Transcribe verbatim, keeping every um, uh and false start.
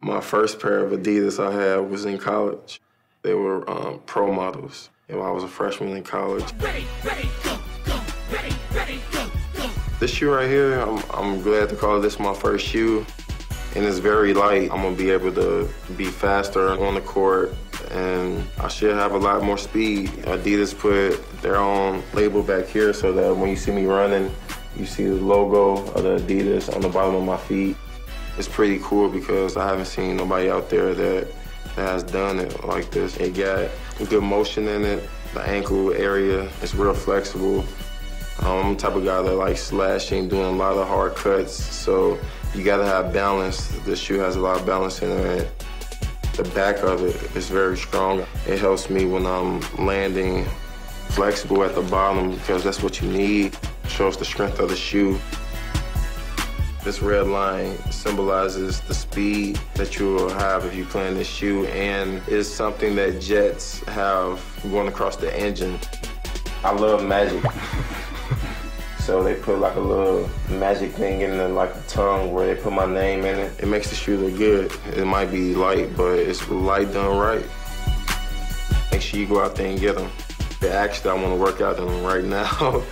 My first pair of Adidas I had was in college. They were um, pro models. And I was a freshman in college. Ready, ready, go, go, ready, ready, go, go. This shoe right here, I'm, I'm glad to call this my first shoe. And it's very light. I'm gonna be able to be faster on the court, and I should have a lot more speed. Adidas put their own label back here so that when you see me running, you see the logo of the Adidas on the bottom of my feet. It's pretty cool because I haven't seen nobody out there that, that has done it like this. It got good motion in it. The ankle area is real flexible. I'm the type of guy that likes slashing, doing a lot of hard cuts, so you gotta have balance. This shoe has a lot of balance in it. The back of it is very strong. It helps me when I'm landing, flexible at the bottom because that's what you need. It shows the strength of the shoe. This red line symbolizes the speed that you will have if you play in this shoe, and is something that jets have going across the engine. I love magic. So they put like a little magic thing in the, like a tongue where they put my name in it. It makes the shoe look good. It might be light, but it's light done right. Make sure you go out there and get them. The axe that I want to work out on right now